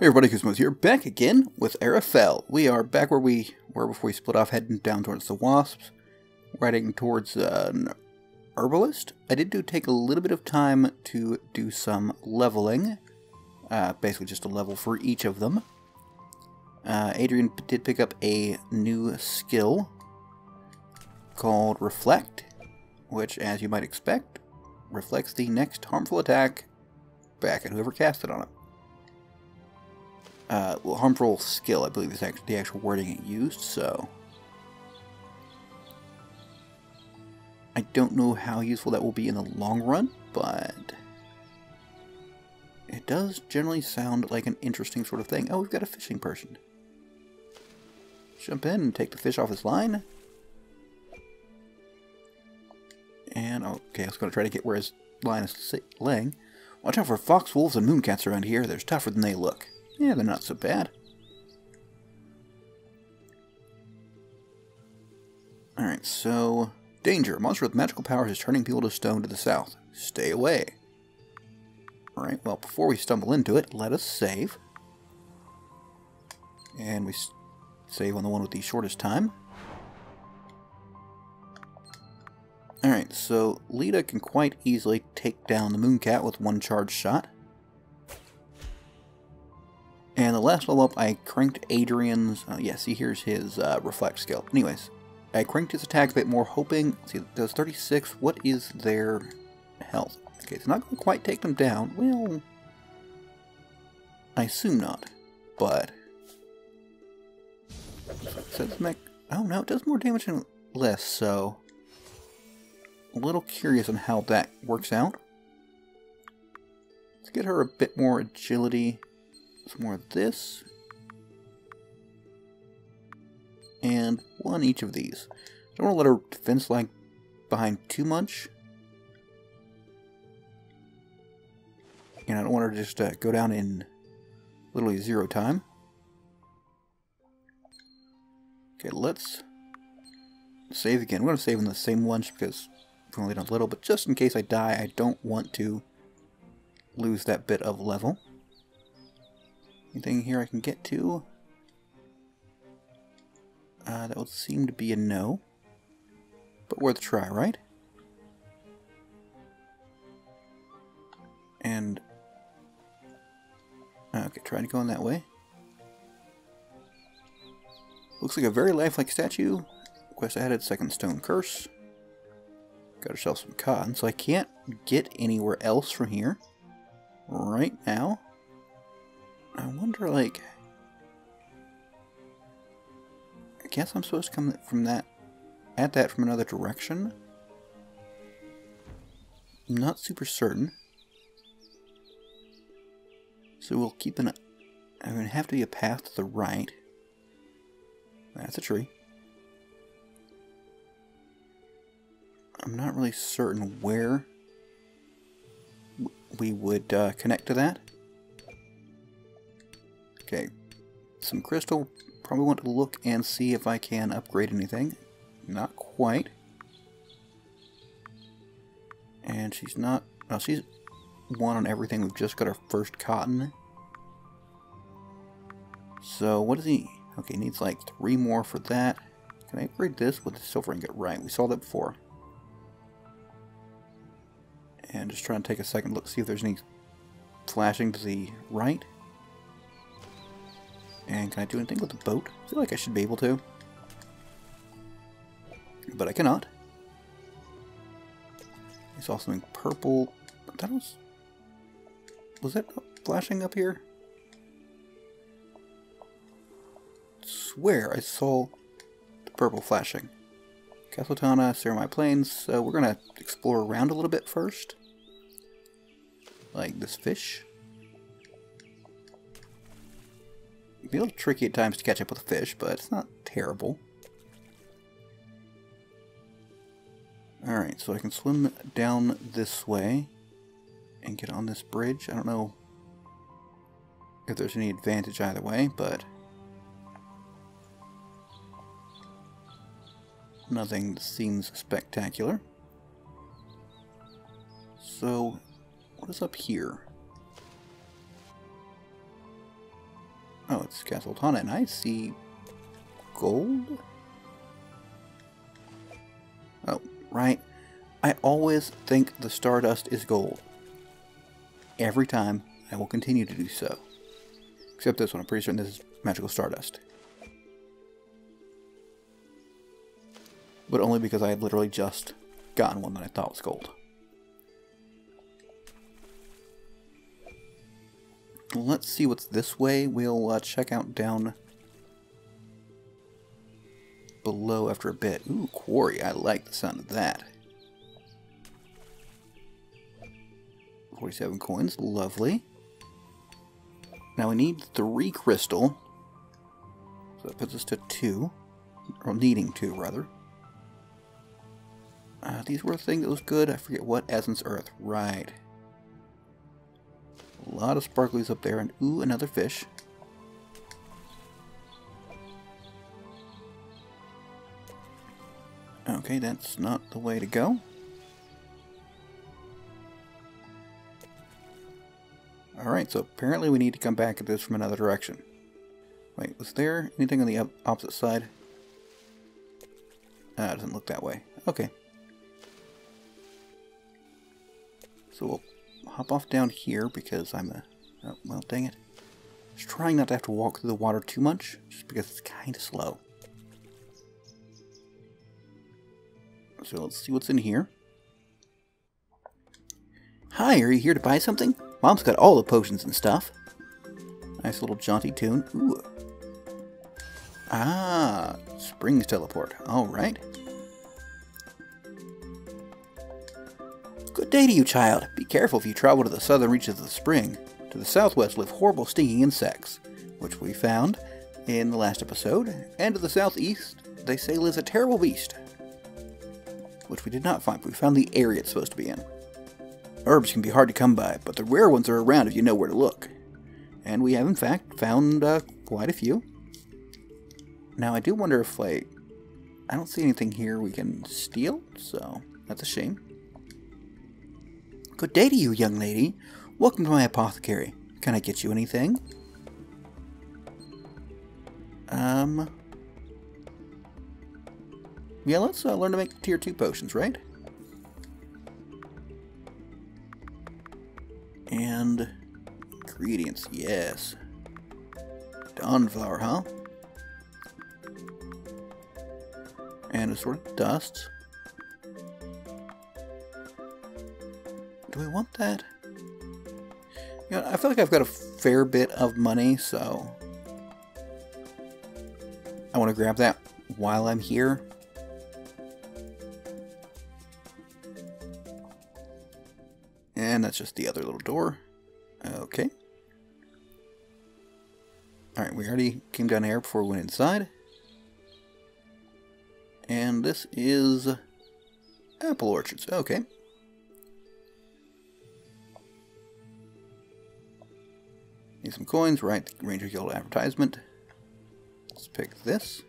Hey everybody, Koosemose here, back again with Ara Fell. We are back where we were before we split off, heading down towards the wasps, riding towards an herbalist. I did take a little bit of time to do some leveling, basically just a level for each of them. Adrian did pick up a new skill called Reflect, which, as you might expect, reflects the next harmful attack back at whoever cast it on him. Well, harmful skill, I believe, is actually the actual wording it used, so I don't know how useful that will be in the long run, but it does generally sound like an interesting sort of thing. Oh, we've got a fishing person. Jump in and take the fish off his line. And, okay, I was going to try to get where his line is laying. Watch out for fox, wolves, and mooncats around here. They're tougher than they look. Yeah, they're not so bad. Alright, so danger. A monster with magical powers is turning people to stone to the south. Stay away. Alright, well, before we stumble into it, let us save. And we save on the one with the shortest time. Alright, so Lita can quite easily take down the Mooncat with one charge shot. And the last level up, I cranked Adrian's... Oh, yes, here's his reflect skill. Anyways, I cranked his attack a bit more, hoping... Let's see, it does 36. What is their health? Okay, it's not going to quite take them down. Well, I assume not, but... So oh, no, it does more damage and less, so... A little curious on how that works out. Let's get her a bit more agility... Some more of this, and one each of these. Don't want to let her defense lag behind too much, and I don't want her to just go down in literally zero time. Okay, let's save again. We're going to save in the same lunch because we're only done a little, but just in case I die, I don't want to lose that bit of level. Anything here I can get to? That would seem to be a no. But worth a try, right? And... Okay, trying to go in that way. Looks like a very lifelike statue. Quest added, second stone curse. Got herself some cotton, so I can't get anywhere else from here. Right now. I wonder, like, I guess I'm supposed to come from that, at that from another direction? I'm not super certain. So we'll keep an, I'm going to have to be a path to the right. That's a tree. I'm not really certain where we would connect to that. Okay, some crystal. Probably want to look and see if I can upgrade anything. Not quite. And she's not... Oh, she's one on everything. We've just got our first cotton. So, what is he... Okay, needs like 3 more for that. Can I upgrade this with the silver ingot? Right, we saw that before. And just trying to take a second look, see if there's any flashing to the right. And can I do anything with the boat? I feel like I should be able to. But I cannot. I saw something purple. That was... Was that flashing up here? I swear I saw the purple flashing. Castle Tana, Saramai Plains. So we're going to explore around a little bit first. Like this fish. It'd be a little tricky at times to catch up with a fish, but it's not terrible. Alright, so I can swim down this way and get on this bridge. I don't know if there's any advantage either way, but nothing seems spectacular. So, what is up here? Oh, it's Castle Tana, and I see gold? Oh, right. I always think the stardust is gold. Every time, I will continue to do so. Except this one, I'm pretty certain this is magical stardust. But only because I had literally just gotten one that I thought was gold. Let's see what's this way. We'll check out down below after a bit. Ooh, quarry. I like the sound of that. 47 coins. Lovely. Now we need 3 crystal. So that puts us to 2. Or needing 2, rather. These were a thing that was good. I forget what. Essence Earth. Right. A lot of sparklies up there, and ooh, another fish. Okay, that's not the way to go. Alright, so apparently we need to come back at this from another direction. Wait, was there anything on the opposite side? Ah, it doesn't look that way. Okay. So we'll hop off down here because I'm a... Oh, well, dang it. I was trying not to have to walk through the water too much, just because it's kind of slow. So let's see what's in here. Hi, are you here to buy something? Mom's got all the potions and stuff. Nice little jaunty tune. Ooh. Ah, Springs Teleport. Alright. Good day to you, child. Be careful if you travel to the southern reaches of the spring. To the southwest live horrible stinging insects, which we found in the last episode, and to the southeast, they say lives a terrible beast, which we did not find, but we found the area it's supposed to be in. Herbs can be hard to come by, but the rare ones are around if you know where to look. And we have, in fact, found quite a few. Now, I do wonder if, like, I don't see anything here we can steal, so that's a shame. Good day to you, young lady. Welcome to my apothecary. Can I get you anything? Yeah, let's learn to make tier 2 potions, right? And ingredients, yes. Dawnflower, huh? And assorted dusts. Do we want that? You know, I feel like I've got a fair bit of money, so I want to grab that while I'm here. And that's just the other little door. Okay. Alright, we already came down here before we went inside. And this is apple orchards. Okay. Need some coins, right? The Ranger Guild advertisement. Let's pick this.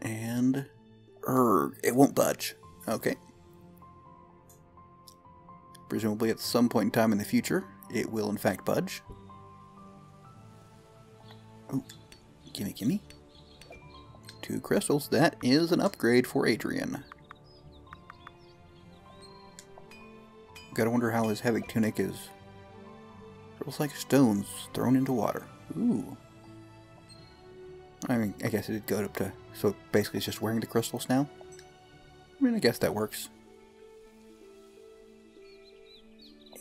And... erg. It won't budge. Okay. Presumably at some point in time in the future, it will in fact budge. Oh, gimme, gimme. 2 crystals. That is an upgrade for Adrian. Gotta wonder how his heavy tunic is. It looks like stones thrown into water. Ooh. I mean, I guess it did go up to... So basically it's just wearing the crystals now? I mean, I guess that works.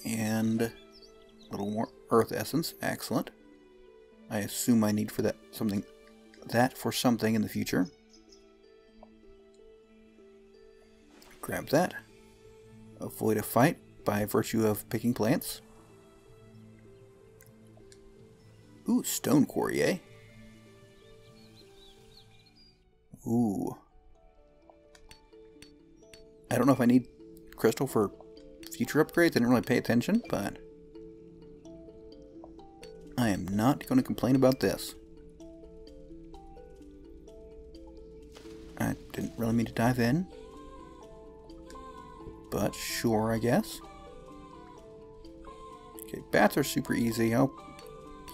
And... a little more earth essence. Excellent. I assume I need for that something... that for something in the future. Grab that. Avoid a fight by virtue of picking plants. Ooh, stone quarry, eh? Ooh. I don't know if I need crystal for future upgrades. I didn't really pay attention, but I am not going to complain about this. I didn't really mean to dive in, but sure, I guess. Okay, bats are super easy. I'll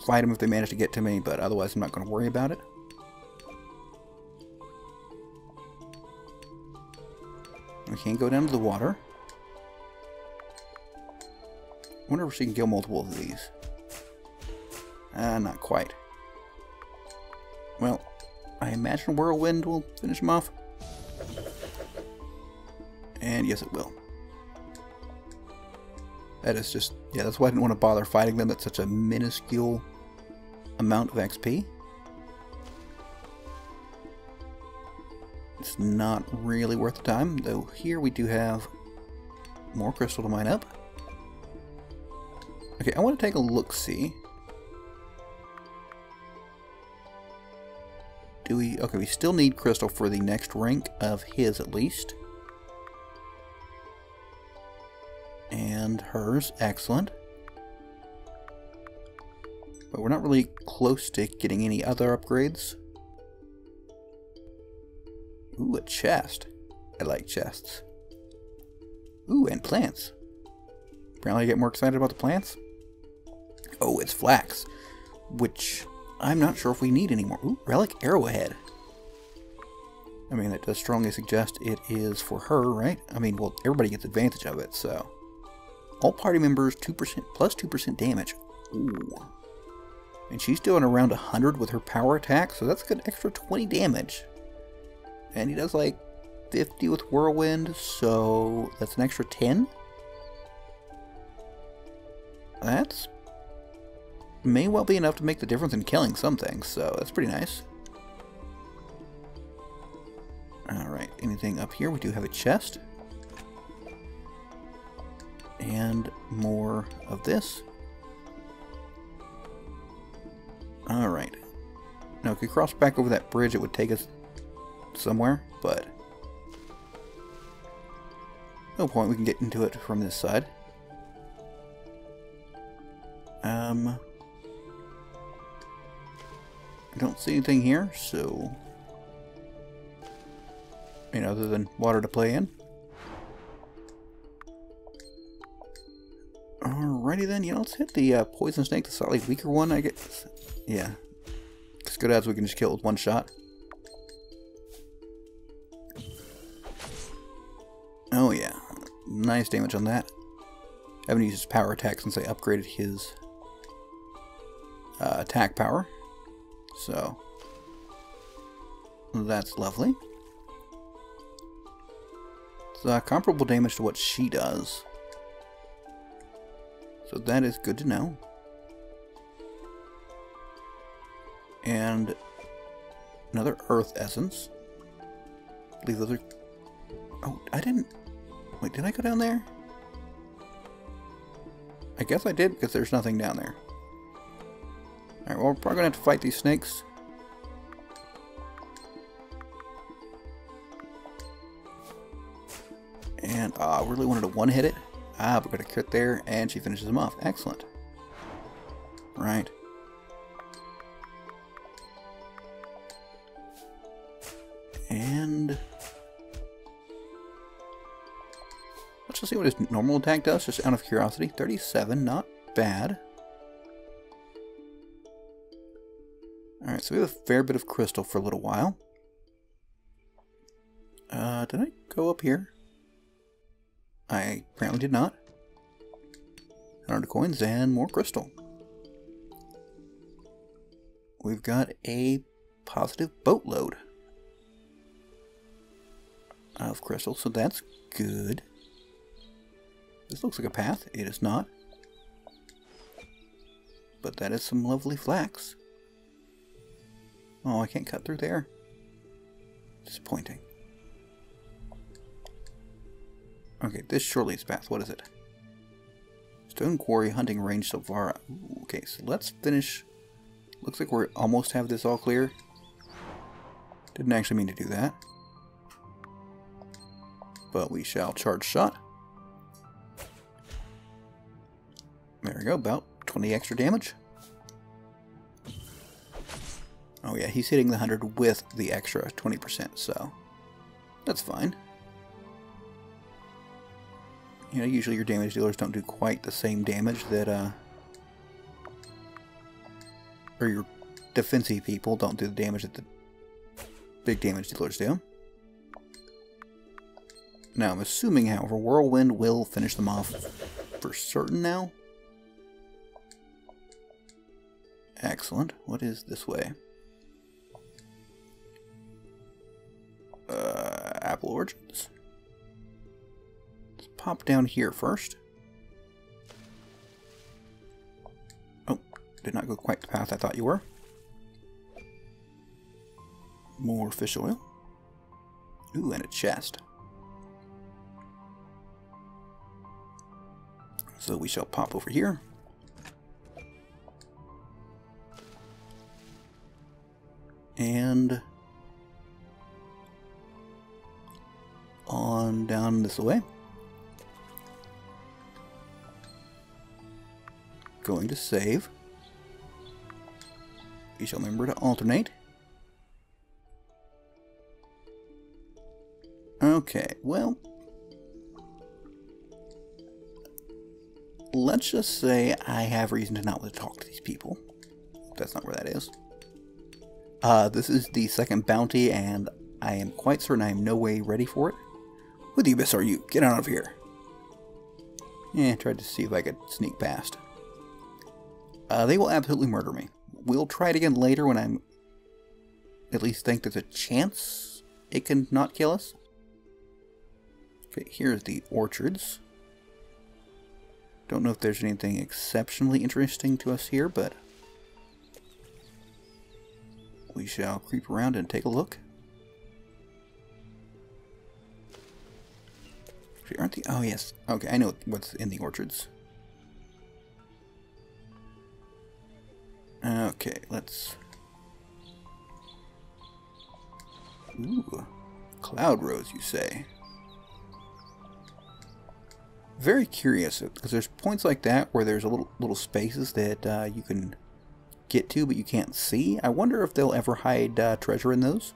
fight them if they manage to get to me, but otherwise I'm not going to worry about it. We can't go down to the water. I wonder if she can kill multiple of these. Not quite. Well, I imagine Whirlwind will finish them off. And yes, it will. That is just, yeah, that's why I didn't want to bother fighting them. That's such a minuscule amount of XP. It's not really worth the time, though here we do have more crystal to mine up. Okay, I want to take a look-see. Do we... Okay, we still need crystal for the next rank of his, at least. And hers, excellent. But we're not really close to getting any other upgrades. Ooh, a chest. I like chests. Ooh, and plants. Apparently I get more excited about the plants. Oh, it's flax, which I'm not sure if we need anymore. Ooh, relic arrowhead. I mean, that does strongly suggest it is for her, right? I mean, well, everybody gets advantage of it, so. All party members, 2%, plus 2% damage. Ooh. And she's doing around 100 with her power attack, so that's a good extra 20 damage. And he does like 50 with Whirlwind, so that's an extra 10. That's may well be enough to make the difference in killing some things, so that's pretty nice. Alright, anything up here? We do have a chest. And more of this. Alright. Now, if we cross back over that bridge, it would take us somewhere, but no point, we can get into it from this side. I don't see anything here, so you know, other than water to play in. Alrighty then, you know, let's hit the poison snake, the slightly weaker one, I guess. Yeah, it's good as we can just kill it with one shot. Oh yeah, nice damage on that. I haven't used his power attack since I upgraded his attack power, so that's lovely. It's comparable damage to what she does, so that is good to know. And another earth essence. I believe those are... Oh, I didn't... Wait, did I go down there? I guess I did, because there's nothing down there. Alright, well, we're probably going to have to fight these snakes. And, I really wanted to one-hit it. Ah, but got a crit there, and she finishes them off. Excellent. Right. And... let's just see what his normal attack does, just out of curiosity. 37, not bad. Alright, so we have a fair bit of crystal for a little while. Did I go up here? I apparently did not. 100 coins and more crystal. We've got a positive boatload of crystal, so that's good. This looks like a path. It is not. But that is some lovely flax. Oh, I can't cut through there. Disappointing. Okay, this sure leads path. What is it? Stone quarry, hunting range, Silvara. Ooh, okay, so let's finish. Looks like we almost have this all clear. Didn't actually mean to do that. But we shall charge shot. There we go, about 20 extra damage. Oh yeah, he's hitting the 100 with the extra 20%, so that's fine. You know, usually your damage dealers don't do quite the same damage that or your defensive people don't do the damage that the big damage dealers do. Now, I'm assuming, however, Whirlwind will finish them off for certain now. Excellent. What is this way? Apple Orchards. Let's pop down here first. Oh, did not go quite the path I thought you were. More fish oil. Ooh, and a chest. So we shall pop over here. And on down this way. Going to save. We shall remember to alternate. Okay, well, let's just say I have reason to not want to talk to these people. That's not where that is. This is the second bounty, and I am quite certain I am no way ready for it. Who the abyss are you? Get out of here! Yeah, I tried to see if I could sneak past. They will absolutely murder me. We'll try it again later when I'm... at least think there's a chance it can not kill us. Okay, here's the orchards. Don't know if there's anything exceptionally interesting to us here, but... we shall creep around and take a look. Aren't the... oh, yes. Okay, I know what's in the orchards. Okay, let's... ooh. Cloud Rose, you say? Very curious, because there's points like that where there's a little spaces that you can get to, but you can't see. I wonder if they'll ever hide treasure in those.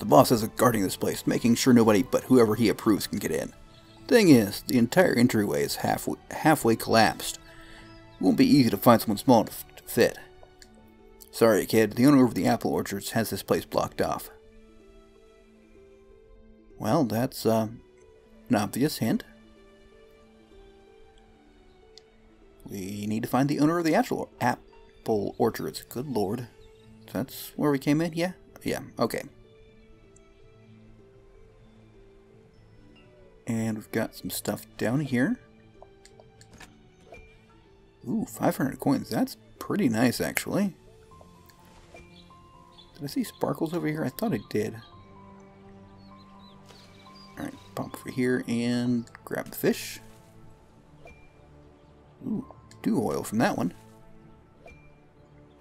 The boss is guarding this place, making sure nobody but whoever he approves can get in. Thing is, the entire entryway is halfway collapsed. It won't be easy to find someone small enough to fit. Sorry, kid. The owner of the apple orchards has this place blocked off. Well, that's an obvious hint. We need to find the owner of the actual apple orchards. Good lord. That's where we came in, yeah? Yeah, okay. And we've got some stuff down here. Ooh, 500 coins. That's pretty nice, actually. Did I see sparkles over here? I thought I did. Alright, pop over here and grab the fish. Ooh, dew oil from that one.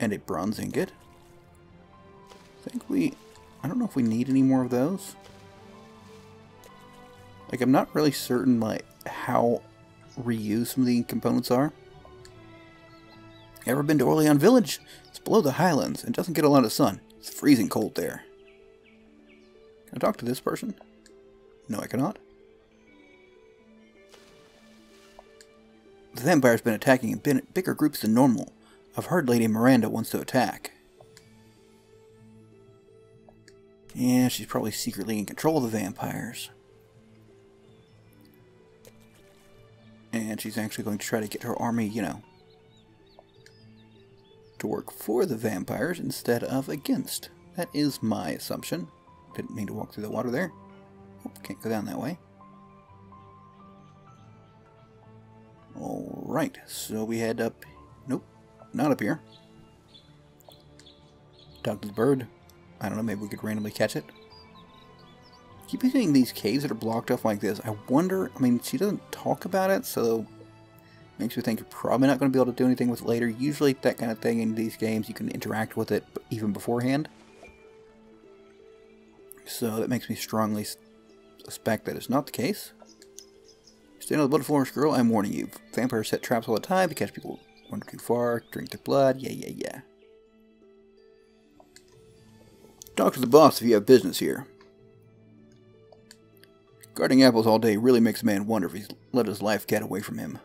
And a bronze ingot. I think we... I don't know if we need any more of those. Like, I'm not really certain, like, how reused some of the components are. Ever been to Orléans Village? It's below the highlands and doesn't get a lot of sun. It's freezing cold there. Can I talk to this person? No, I cannot. The vampire's been attacking in bigger groups than normal. I've heard Lady Miranda wants to attack. Yeah, she's probably secretly in control of the vampires. And she's actually going to try to get her army, you know, to work for the vampires instead of against. That is my assumption. Didn't mean to walk through the water there. Oh, can't go down that way. Alright, so we head up... nope, not up here. Talk to the bird. I don't know, maybe we could randomly catch it. Keep seeing these caves that are blocked off like this. I wonder, I mean, she doesn't talk about it, so makes me think you're probably not going to be able to do anything with it later. Usually that kind of thing in these games, you can interact with it even beforehand. So that makes me strongly suspect that it's not the case. Stand on the Blood Forest, girl, I'm warning you. Vampires set traps all the time to catch people who wander too far, drink their blood, yeah. Talk to the boss if you have business here. Guarding apples all day really makes a man wonder if he's let his life get away from him.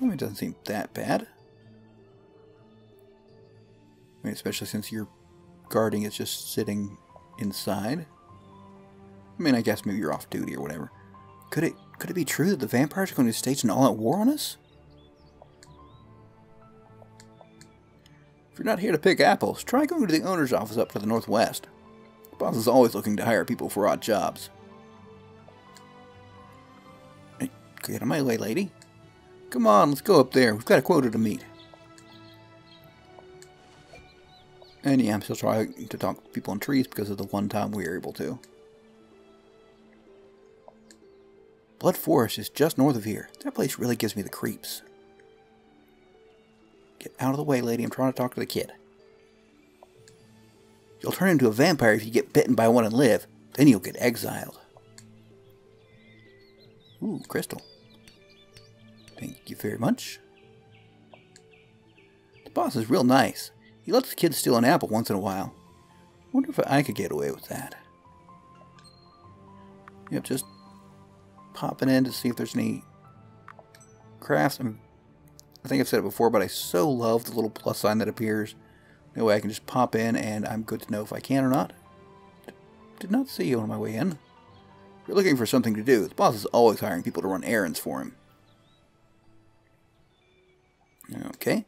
It doesn't seem that bad. I mean, especially since you're guarding it's just sitting inside. I mean, I guess maybe you're off duty or whatever. Could it be true that the vampires are going to stage an all-out war on us? If you're not here to pick apples, try going to the owner's office up to the northwest. The boss is always looking to hire people for odd jobs. Hey, get out of my way, lady. Come on, let's go up there. We've got a quota to meet. And yeah, I'm still trying to talk to people in trees because of the one time we were able to. Blood Forest is just north of here. That place really gives me the creeps. Get out of the way, lady. I'm trying to talk to the kid. You'll turn into a vampire if you get bitten by one and live. Then you'll get exiled. Ooh, crystal. Thank you very much. The boss is real nice. He lets the kids steal an apple once in a while. Wonder if I could get away with that. Yep, just popping in to see if there's any crafts. I think I've said it before, but I so love the little plus sign that appears. That way I can just pop in and I'm good to know if I can or not. Did not see you on my way in. If you're looking for something to do, the boss is always hiring people to run errands for him. Okay.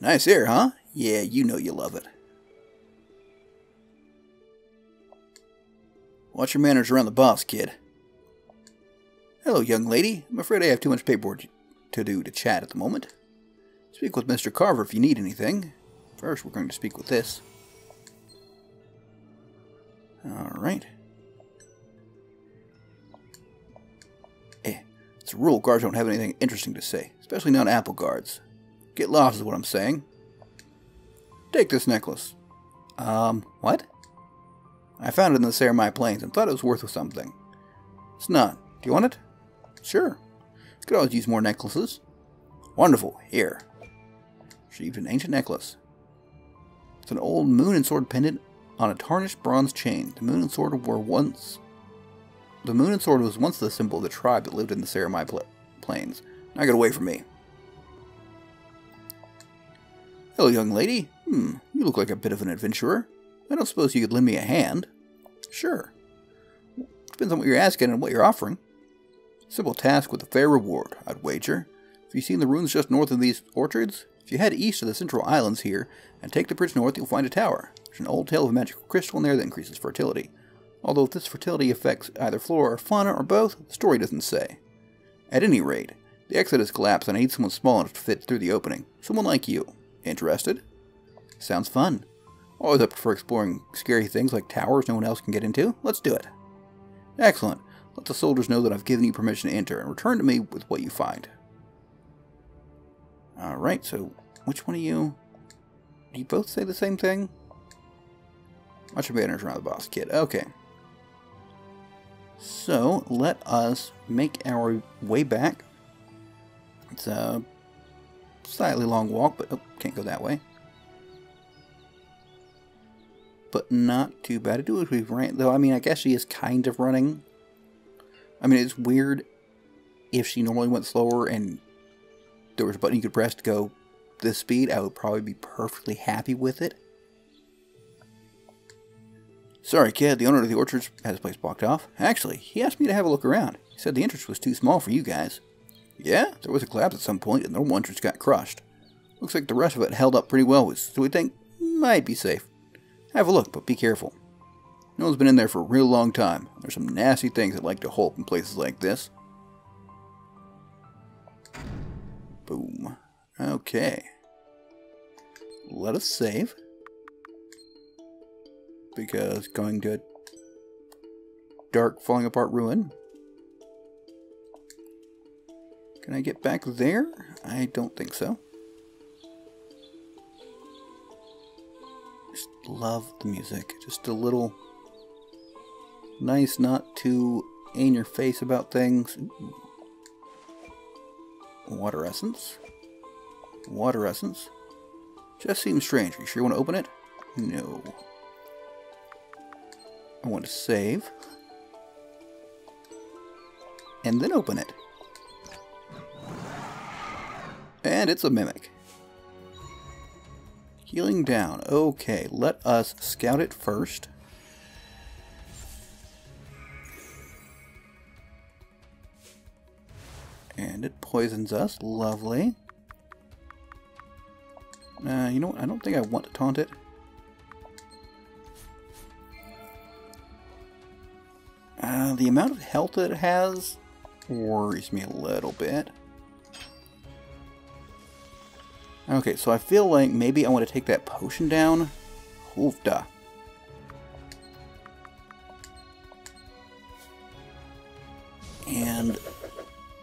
Nice air, huh? Yeah, you know you love it. Watch your manners around the boss, kid. Hello, young lady. I'm afraid I have too much paperwork to do to chat at the moment. Speak with Mr. Carver if you need anything. First, we're going to speak with this. Alright. It's a rule guards don't have anything interesting to say, especially non-apple guards. Get lost is what I'm saying. Take this necklace. What? I found it in the Saramai Plains and thought it was worth something. It's not. Do you want it? Sure. Could always use more necklaces. Wonderful. Here. Sheaved an ancient necklace. It's an old moon and sword pendant on a tarnished bronze chain. The moon and sword was once the symbol of the tribe that lived in the Saramai Plains. Now get away from me. Hello, young lady. You look like a bit of an adventurer. I don't suppose you could lend me a hand. Sure. Depends on what you're asking and what you're offering. Simple task with a fair reward, I'd wager. Have you seen the ruins just north of these orchards? If you head east of the central islands here and take the bridge north, you'll find a tower. There's an old tale of a magical crystal in there that increases fertility. Although if this fertility affects either flora or fauna or both, the story doesn't say. At any rate, the exit has collapsed and I need someone small enough to fit through the opening. Someone like you. Interested? Sounds fun. Always up for exploring scary things like towers no one else can get into. Let's do it. Excellent. Let the soldiers know that I've given you permission to enter and return to me with what you find. Alright, so which one of you... Do you both say the same thing? Watch your banners around the boss, kid. Okay. So, let us make our way back. It's a slightly long walk, but oh, can't go that way. But not too bad. I do wish we ran, though. I mean, I guess she is kind of running. I mean, it's weird if she normally went slower and there was a button you could press to go this speed. I would probably be perfectly happy with it. Sorry, kid. The owner of the orchards has his place blocked off. Actually, he asked me to have a look around. He said the entrance was too small for you guys. Yeah, there was a collapse at some point and the one entrance got crushed. Looks like the rest of it held up pretty well, so we think might be safe. Have a look, but be careful. No one's been in there for a real long time. There's some nasty things that like to hulk in places like this. Boom. Okay. Let us save. Because going to a dark, falling apart ruin. Can I get back there? I don't think so. Just love the music. Just a little nice, not too in your face about things. Ooh. Water essence. Water essence. Just seems strange. Are you sure you want to open it? No. I want to save. And then open it. And it's a mimic. Healing down. Okay, let us scout it first. And it poisons us. Lovely. You know what? I don't think I want to taunt it. The amount of health that it has worries me a little bit. Okay, so I feel like maybe I want to take that potion down. Hoofda. And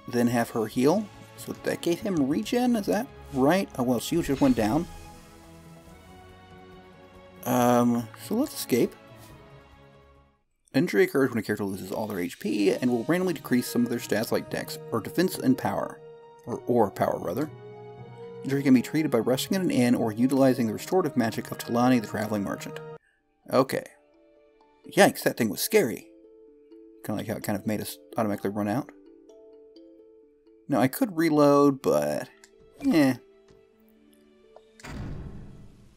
then have her heal. So that gave him regen, is that right? Oh well, she just went down. So let's escape. Injury occurs when a character loses all their HP and will randomly decrease some of their stats like dex, or defense and power. Or power, rather. Injury can be treated by resting at an inn or utilizing the restorative magic of Talani the Traveling Merchant. Okay. Yikes, that thing was scary. Kind of like how it kind of made us automatically run out. Now, I could reload, but... eh.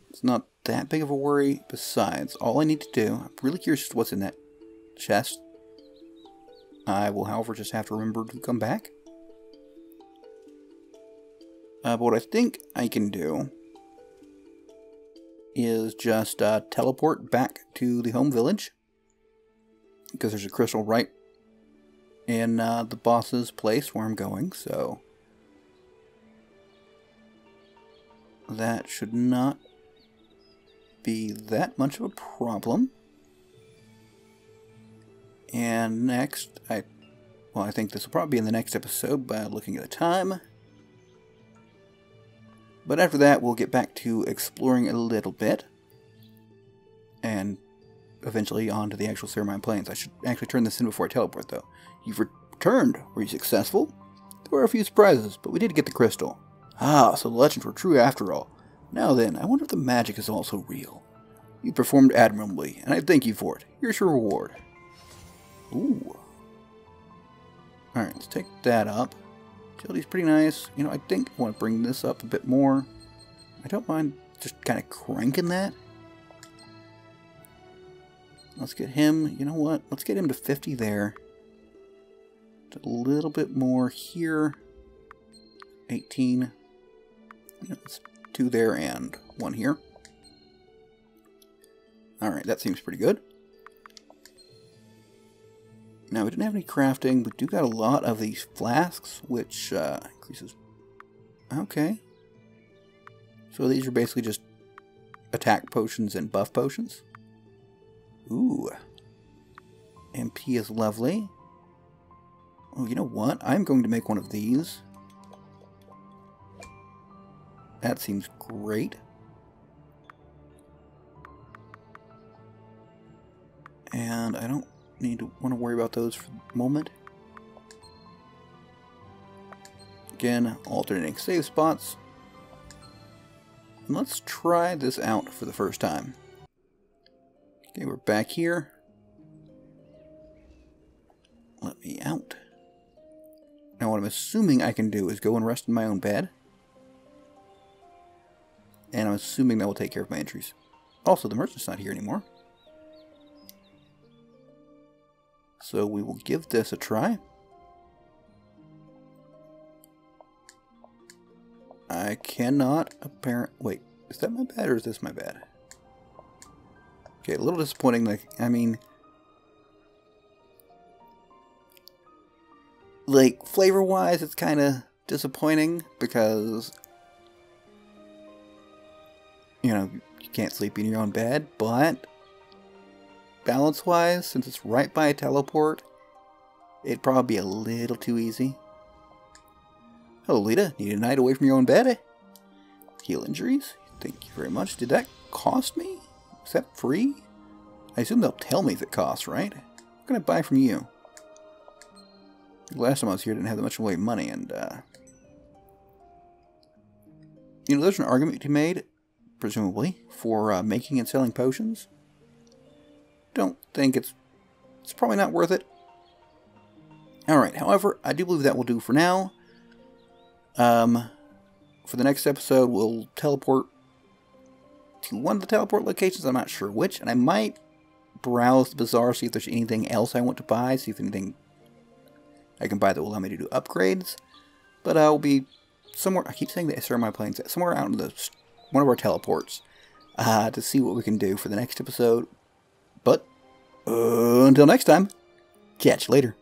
It's not that big of a worry. Besides, all I need to do... I'm really curious just what's in that chest. I will, however, just have to remember to come back. But what I think I can do is just teleport back to the home village, because there's a crystal right in the boss's place where I'm going, so that should not be that much of a problem. And next, I think this will probably be in the next episode by looking at the time. But after that, we'll get back to exploring a little bit. And eventually on to the actual Ceramine Plains. I should actually turn this in before I teleport, though. You've returned. Were you successful? There were a few surprises, but we did get the crystal. Ah, so the legends were true after all. Now then, I wonder if the magic is also real. You performed admirably, and I thank you for it. Here's your reward. Ooh. Alright, let's take that up. Utility's pretty nice. You know, I think I want to bring this up a bit more. I don't mind just kind of cranking that. Let's get him, you know what, let's get him to 50 there. Just a little bit more here. 18. You know, it's 2 there and 1 here. Alright, that seems pretty good. Now, we didn't have any crafting, but do got a lot of these flasks, which increases... okay. So these are basically just attack potions and buff potions. Ooh. MP is lovely. Oh, you know what? I'm going to make one of these. That seems great. And I don't... want to worry about those for the moment. Again, alternating save spots. And let's try this out for the first time. Okay, we're back here. Let me out. Now what I'm assuming I can do is go and rest in my own bed. And I'm assuming that will take care of my entries. Also, the merchant's not here anymore. So we will give this a try. I cannot wait, is that my bad or is this my bad? Okay, a little disappointing, like, I mean... like, flavor-wise, it's kind of disappointing because... you know, you can't sleep in your own bed, but... balance-wise, since it's right by a teleport, it'd probably be a little too easy. Hello, Lita. Need a night away from your own bed? Heal injuries? Thank you very much. Did that cost me? Is that free? I assume they'll tell me if it costs, right? What can I buy from you? Last time I was here, I didn't have that much away money, and, you know, there's an argument to be made, presumably, for making and selling potions. Don't think it's probably not worth it. Alright, however, I do believe that will do for now. for the next episode, we'll teleport to one of the teleport locations. I'm not sure which, and I might browse the bazaar, see if there's anything else I want to buy, see if anything I can buy that will allow me to do upgrades. But I'll be somewhere, I keep saying the Saramai Plains, somewhere out in the, one of our teleports, to see what we can do for the next episode. But until next time, catch you later.